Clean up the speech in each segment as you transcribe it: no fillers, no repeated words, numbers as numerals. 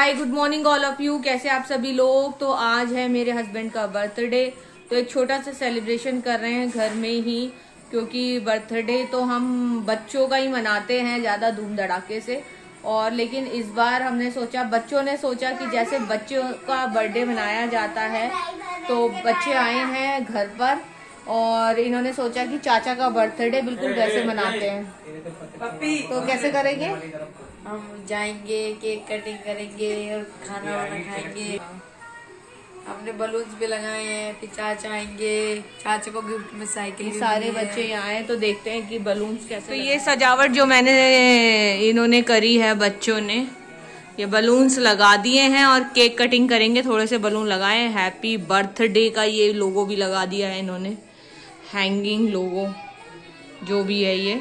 Hi good morning all of you, कैसे आप सभी लोग। तो आज है मेरे हस्बैंड का बर्थडे, तो एक छोटा सा सेलिब्रेशन कर रहे हैं घर में ही, क्योंकि बर्थडे तो हम बच्चों का ही मनाते हैं ज़्यादा धूम धड़ाके से। और लेकिन इस बार हमने सोचा, बच्चों ने सोचा कि जैसे बच्चों का बर्थडे मनाया जाता है, तो बच्चे आए हैं घर पर और इन्होंने सोचा कि चाचा का बर्थडे बिल्कुल वैसे मनाते हैं। तो कैसे करेंगे? हम जाएंगे, केक कटिंग करेंगे और खाना वाना खाएंगे। हमने बलून्स भी लगाए हैं, फिर चाचा आएंगे, चाचा को गिफ्ट में साइकिल। सारे बच्चे यहाँ आए तो देखते हैं कि बलून्स कैसे। तो ये सजावट जो मैंने इन्होंने करी है, बच्चों ने ये बलून्स लगा दिए हैं और केक कटिंग करेंगे। थोड़े से बलून लगाए, हैप्पी बर्थडे का ये लोगो भी लगा दिया है इन्होंने, हैंगिंग लोगो जो भी है ये।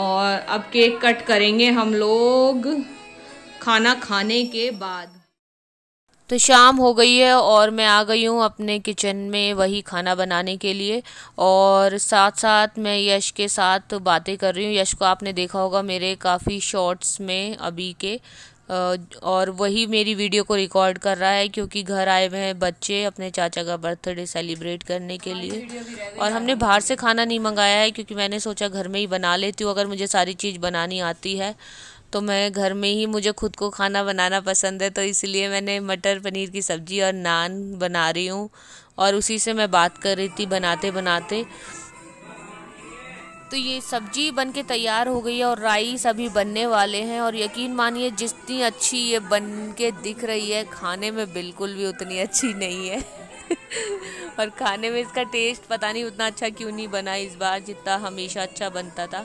और अब केक कट करेंगे हम लोग खाना खाने के बाद। तो शाम हो गई है और मैं आ गई हूँ अपने किचन में वही खाना बनाने के लिए, और साथ साथ मैं यश के साथ बातें कर रही हूँ। यश को आपने देखा होगा मेरे काफ़ी शॉर्ट्स में अभी के, और वही मेरी वीडियो को रिकॉर्ड कर रहा है क्योंकि घर आए हुए हैं बच्चे अपने चाचा का बर्थडे सेलिब्रेट करने के लिए। और हमने बाहर से खाना नहीं मंगाया है क्योंकि मैंने सोचा घर में ही बना लेती हूँ। अगर मुझे सारी चीज़ बनानी आती है तो मैं घर में ही, मुझे खुद को खाना बनाना पसंद है, तो इसलिए मैंने मटर पनीर की सब्ज़ी और नान बना रही हूँ। और उसी से मैं बात कर रही थी बनाते बनाते। तो ये सब्जी बनके तैयार हो गई है और राइस अभी बनने वाले हैं। और यकीन मानिए जितनी अच्छी ये बनके दिख रही है, खाने में बिल्कुल भी उतनी अच्छी नहीं है और खाने में इसका टेस्ट पता नहीं उतना अच्छा क्यों नहीं बना इस बार जितना हमेशा अच्छा बनता था।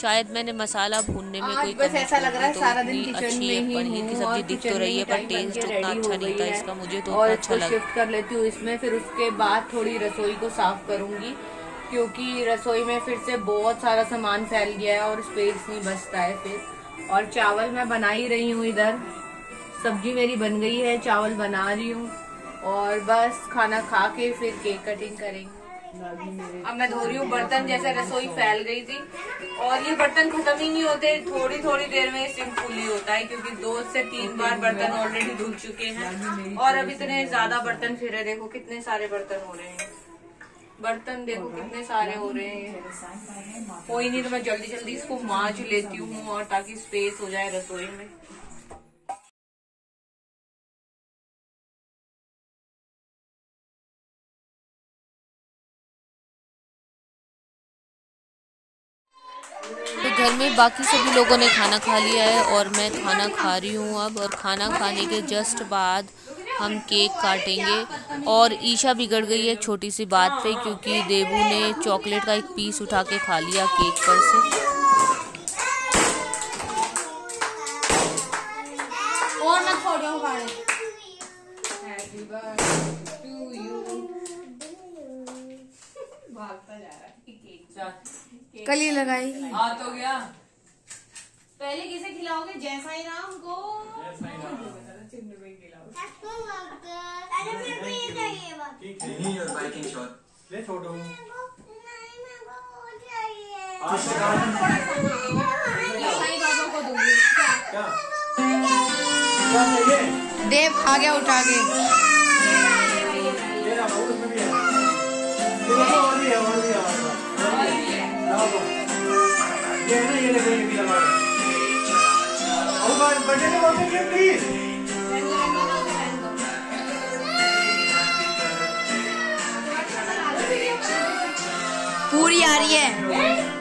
शायद मैंने मसाला भूनने में कोई कमी, ऐसा लग रहा है सारा दिन किचन में ही पनीर की सब्जी दिख तो रही है पर टेस्ट उतना अच्छा नहीं था इसका, मुझे तो अच्छा लगा। शिफ्ट कर लेती हूँ इसमें, फिर उसके बाद थोड़ी रसोई को साफ करूँगी क्योंकि रसोई में फिर से बहुत सारा सामान फैल गया है और स्पेस नहीं बचता है फिर। और चावल मैं बना ही रही हूँ, इधर सब्जी मेरी बन गई है, चावल बना रही हूँ और बस खाना खा के फिर केक कटिंग करेंगे। अब मैं धो रही हूँ बर्तन, जैसे रसोई फैल गई थी और ये बर्तन खत्म ही नहीं होते, थोड़ी थोड़ी देर में सिंक फुल ही होता है क्योंकि 2 से 3 बार बर्तन ऑलरेडी धुल चुके हैं। और अब इतने ज्यादा बर्तन फिर है, देखो कितने सारे बर्तन हो रहे हैं, बर्तन देखो कितने सारे हो रहे हैं। कोई नहीं, तो मैं जल्दी जल्दी इसको मांज लेती हूँ और ताकि स्पेस हो जाए रसोई में। तो घर में बाकी सभी लोगों ने खाना खा लिया है और मैं खाना खा रही हूँ अब। और खाना खाने के जस्ट बाद हम केक काटेंगे। और ईशा बिगड़ गई है छोटी सी बात पे क्योंकि देवू ने चॉकलेट का एक पीस उठा के खा लिया केक पर से। और ना छोड़ो खाने। Happy birthday to you. भागता जा रहा है केक। कल ही लगाई। आ तो गया। पहले किसे खिलाओगे? जैसा ही नाम को देव खा गया उठा के। पूरी आ रही है।